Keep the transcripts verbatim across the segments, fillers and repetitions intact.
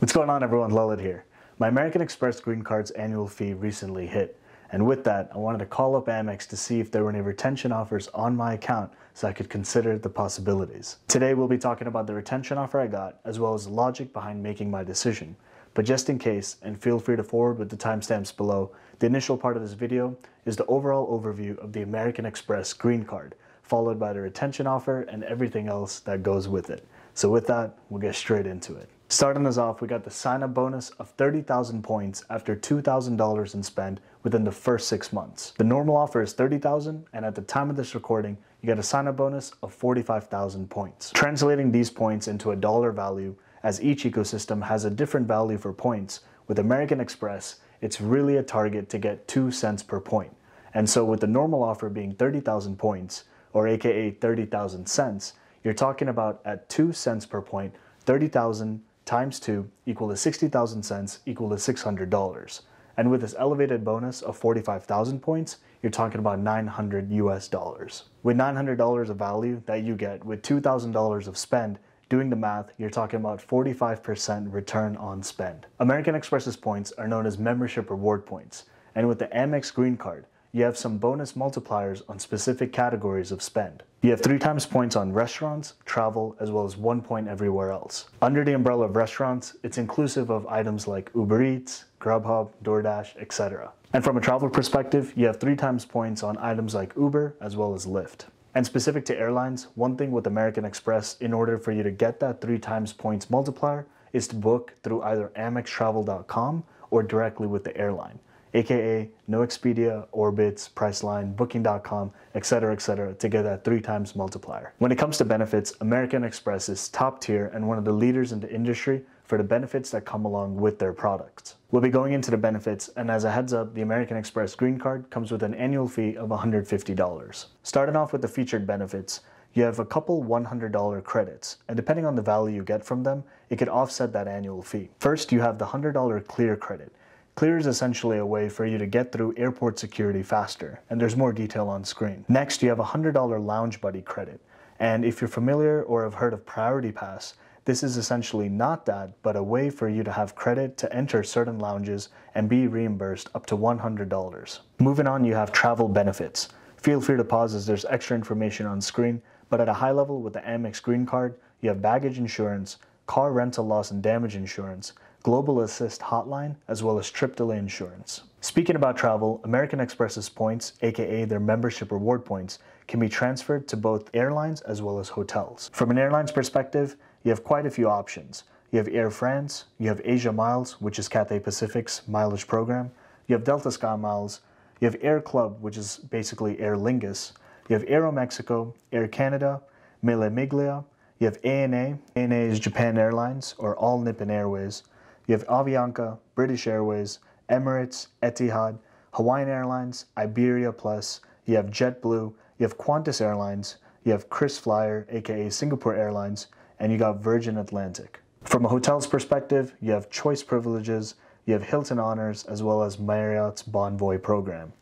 What's going on, everyone? Lalit here. My American Express Green Card's annual fee recently hit, and with that, I wanted to call up Amex to see if there were any retention offers on my account so I could consider the possibilities. Today we'll be talking about the retention offer I got, as well as the logic behind making my decision. But just in case, and feel free to forward with the timestamps below, the initial part of this video is the overall overview of the American Express Green Card, followed by the retention offer and everything else that goes with it. So with that, we'll get straight into it. Starting us off, we got the sign-up bonus of thirty thousand points after two thousand dollars in spend within the first six months. The normal offer is thirty thousand, and at the time of this recording, you get a sign-up bonus of forty-five thousand points. Translating these points into a dollar value, as each ecosystem has a different value for points, with American Express, it's really a target to get two cents per point. And so with the normal offer being thirty thousand points, or aka thirty thousand cents, you're talking about at two cents per point, thirty thousand times two equal to sixty thousand cents equal to six hundred dollars. And with this elevated bonus of forty-five thousand points, you're talking about nine hundred U S dollars. With nine hundred dollars of value that you get with two thousand dollars of spend, doing the math, you're talking about forty-five percent return on spend. American Express's points are known as membership reward points. And with the Amex Green Card, you have some bonus multipliers on specific categories of spend. You have three times points on restaurants, travel, as well as one point everywhere else. Under the umbrella of restaurants, it's inclusive of items like Uber Eats, Grubhub, DoorDash, et cetera. And from a travel perspective, you have three times points on items like Uber, as well as Lyft. And specific to airlines, one thing with American Express, in order for you to get that three times points multiplier, is to book through either amex travel dot com or directly with the airline. A K A no Expedia, Orbitz, Priceline, Booking dot com, et cetera, et cetera, to get that three times multiplier. When it comes to benefits, American Express is top tier and one of the leaders in the industry for the benefits that come along with their products. We'll be going into the benefits, and as a heads up, the American Express Green Card comes with an annual fee of one hundred fifty dollars. Starting off with the featured benefits, you have a couple one hundred dollar credits, and depending on the value you get from them, it could offset that annual fee. First, you have the one hundred dollar Clear credit. Clear is essentially a way for you to get through airport security faster, and there's more detail on screen. Next, you have a one hundred dollar Lounge Buddy credit, and if you're familiar or have heard of Priority Pass, this is essentially not that, but a way for you to have credit to enter certain lounges and be reimbursed up to one hundred dollars. Moving on, you have travel benefits. Feel free to pause as there's extra information on screen, but at a high level with the Amex Green Card, you have baggage insurance, car rental loss and damage insurance, Global Assist Hotline, as well as trip delay insurance. Speaking about travel, American Express's points, aka their membership reward points, can be transferred to both airlines as well as hotels. From an airline's perspective, you have quite a few options. You have Air France, you have Asia Miles, which is Cathay Pacific's mileage program, you have Delta Sky Miles, you have Air Club, which is basically Aer Lingus, you have Aeromexico, Air Canada, Mille Miglia, you have A N A, A N A is Japan Airlines, or All Nippon Airways, you have Avianca, British Airways, Emirates, Etihad, Hawaiian Airlines, Iberia Plus, you have JetBlue, you have Qantas Airlines, you have Chris Flyer, aka Singapore Airlines, and you got Virgin Atlantic. From a hotel's perspective, you have Choice Privileges, you have Hilton Honors, as well as Marriott's Bonvoy program.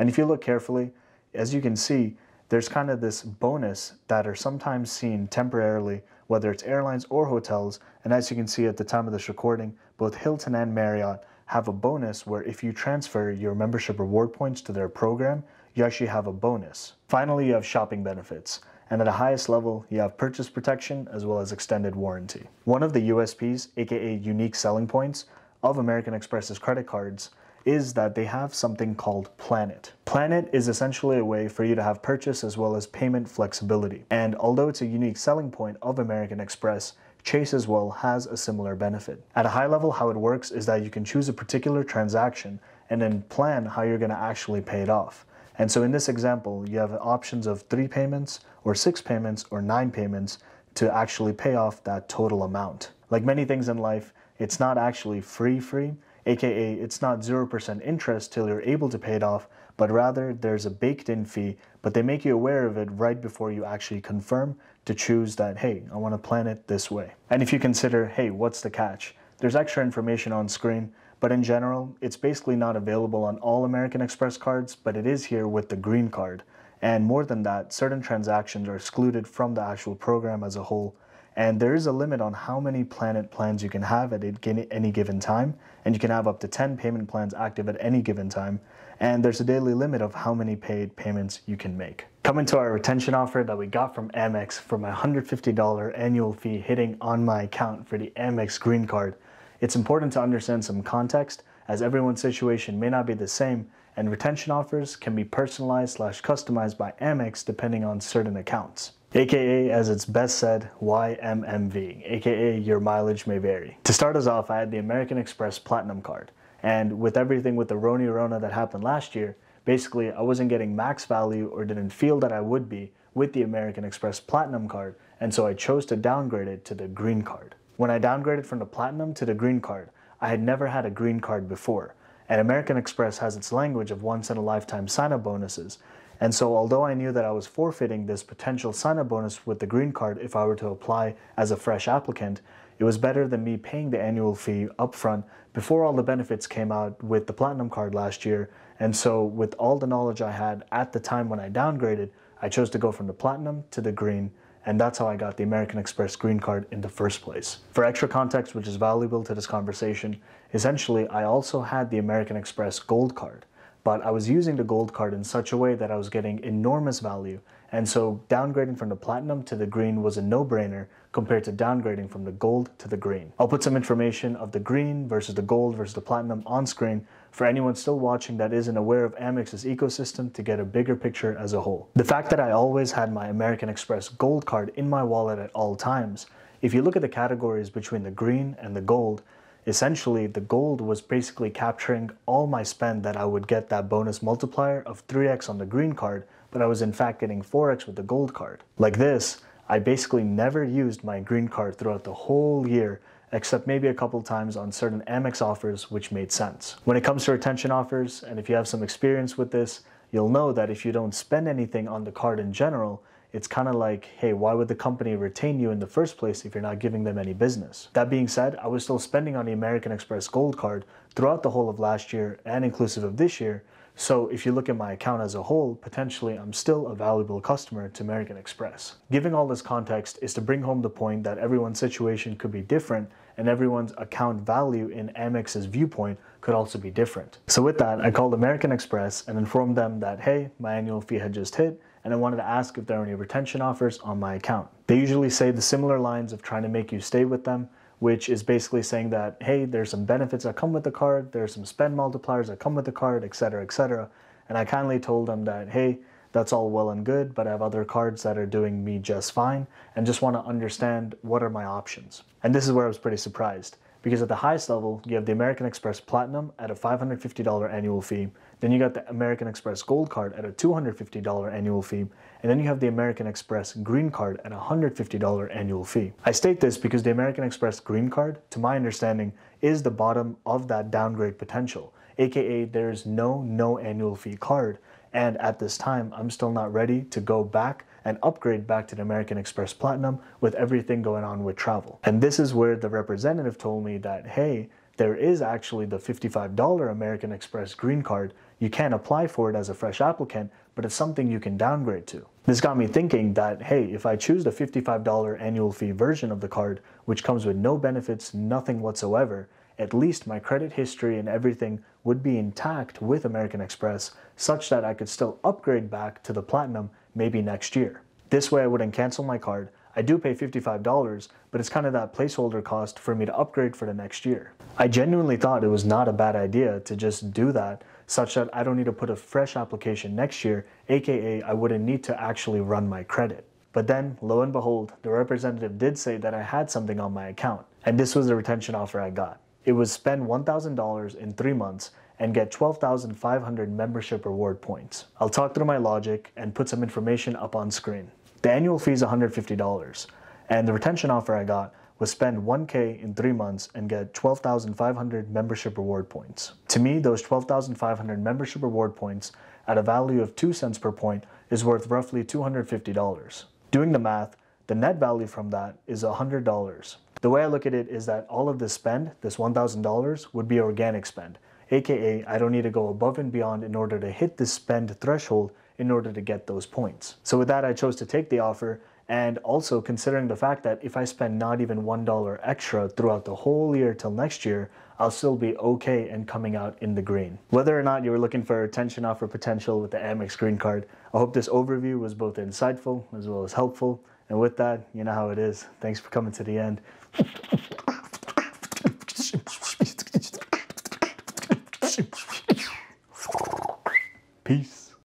And if you look carefully, as you can see, there's kind of this bonus that are sometimes seen temporarily, whether it's airlines or hotels, and as you can see at the time of this recording, both Hilton and Marriott have a bonus where if you transfer your membership reward points to their program, you actually have a bonus. Finally, you have shopping benefits, and at the highest level, you have purchase protection as well as extended warranty. One of the U S Ps, aka unique selling points, of American Express's credit cards is that they have something called Plan It. Plan It is essentially a way for you to have purchase as well as payment flexibility. And although it's a unique selling point of American Express, Chase as well has a similar benefit. At a high level, how it works is that you can choose a particular transaction and then plan how you're going to actually pay it off. And so in this example, you have options of three payments or six payments or nine payments to actually pay off that total amount. Like many things in life, it's not actually free free, aka it's not zero percent interest till you're able to pay it off, but rather there's a baked-in fee, but they make you aware of it right before you actually confirm to choose that, hey, I want to plan it this way. And if you consider, hey, what's the catch? There's extra information on screen, but in general, it's basically not available on all American Express cards, but it is here with the Green Card. And more than that, certain transactions are excluded from the actual program as a whole, And there is a limit on how many Plan It plans you can have at any given time. And you can have up to ten payment plans active at any given time. And there's a daily limit of how many paid payments you can make. Coming to our retention offer that we got from Amex for my one hundred fifty dollars annual fee hitting on my account for the Amex Green Card, it's important to understand some context, as everyone's situation may not be the same, and retention offers can be personalized slash customized by Amex depending on certain accounts. A K A, as it's best said, Y M M V, A K A your mileage may vary. To start us off, I had the American Express Platinum Card, and with everything with the Roni Rona that happened last year, basically I wasn't getting max value or didn't feel that I would be with the American Express Platinum Card, and so I chose to downgrade it to the Green Card. When I downgraded from the Platinum to the Green Card, I had never had a Green Card before, and American Express has its language of once-in-a-lifetime sign-up bonuses. And so although I knew that I was forfeiting this potential sign-up bonus with the Green Card if I were to apply as a fresh applicant, it was better than me paying the annual fee upfront before all the benefits came out with the Platinum Card last year. And so with all the knowledge I had at the time when I downgraded, I chose to go from the Platinum to the Green, and that's how I got the American Express Green Card in the first place. For extra context, which is valuable to this conversation, essentially I also had the American Express Gold Card. But I was using the Gold Card in such a way that I was getting enormous value, and so downgrading from the Platinum to the Green was a no-brainer compared to downgrading from the Gold to the Green. I'll put some information of the Green versus the Gold versus the Platinum on screen for anyone still watching that isn't aware of Amex's ecosystem to get a bigger picture as a whole. The fact that I always had my American Express Gold Card in my wallet at all times, if you look at the categories between the Green and the Gold, essentially, the Gold was basically capturing all my spend that I would get that bonus multiplier of three X on the Green Card, but I was in fact getting four X with the Gold Card. Like this, I basically never used my Green Card throughout the whole year, except maybe a couple times on certain Amex offers, which made sense. When it comes to retention offers, and if you have some experience with this, you'll know that if you don't spend anything on the card in general, it's kind of like, hey, why would the company retain you in the first place if you're not giving them any business? That being said, I was still spending on the American Express Gold Card throughout the whole of last year and inclusive of this year. So if you look at my account as a whole, potentially I'm still a valuable customer to American Express. Giving all this context is to bring home the point that everyone's situation could be different and everyone's account value in Amex's viewpoint could also be different. So with that, I called American Express and informed them that, hey, my annual fee had just hit, and I wanted to ask if there are any retention offers on my account. They usually say the similar lines of trying to make you stay with them, which is basically saying that, hey, there's some benefits that come with the card, there's some spend multipliers that come with the card, et cetera, et cetera. And I kindly told them that, hey, that's all well and good, but I have other cards that are doing me just fine and just want to understand what are my options. And this is where I was pretty surprised, because at the highest level, you have the American Express Platinum at a five hundred fifty dollars annual fee, then you got the American Express Gold Card at a two hundred fifty dollars annual fee, and then you have the American Express Green Card at a one hundred fifty dollars annual fee. I state this because the American Express Green Card, to my understanding, is the bottom of that downgrade potential, aka there is no no annual fee card, and at this time, I'm still not ready to go back and upgrade back to the American Express Platinum with everything going on with travel. And this is where the representative told me that, hey, there is actually the fifty-five dollars American Express Green Card. You can apply for it as a fresh applicant, but it's something you can downgrade to. This got me thinking that, hey, if I choose the fifty-five dollars annual fee version of the card, which comes with no benefits, nothing whatsoever, at least my credit history and everything would be intact with American Express, such that I could still upgrade back to the Platinum maybe next year. This way I wouldn't cancel my card. I do pay fifty-five dollars, but it's kind of that placeholder cost for me to upgrade for the next year. I genuinely thought it was not a bad idea to just do that, such that I don't need to put a fresh application next year, aka I wouldn't need to actually run my credit. But then, lo and behold, the representative did say that I had something on my account, and this was the retention offer I got. It was spend one thousand dollars in three months and get twelve thousand five hundred membership reward points. I'll talk through my logic and put some information up on screen. The annual fee is one hundred fifty dollars, and the retention offer I got was spend one K in three months and get twelve thousand five hundred membership reward points. To me, those twelve thousand five hundred membership reward points at a value of two cents per point is worth roughly two hundred fifty dollars. Doing the math, the net value from that is one hundred dollars. The way I look at it is that all of this spend, this one thousand dollars, would be organic spend, aka I don't need to go above and beyond in order to hit the spend threshold in order to get those points. So with that, I chose to take the offer And also considering the fact that if I spend not even one dollar extra throughout the whole year till next year, I'll still be okay and coming out in the green. Whether or not you were looking for a retention offer potential with the Amex Green Card, I hope this overview was both insightful as well as helpful. And with that, you know how it is. Thanks for coming to the end.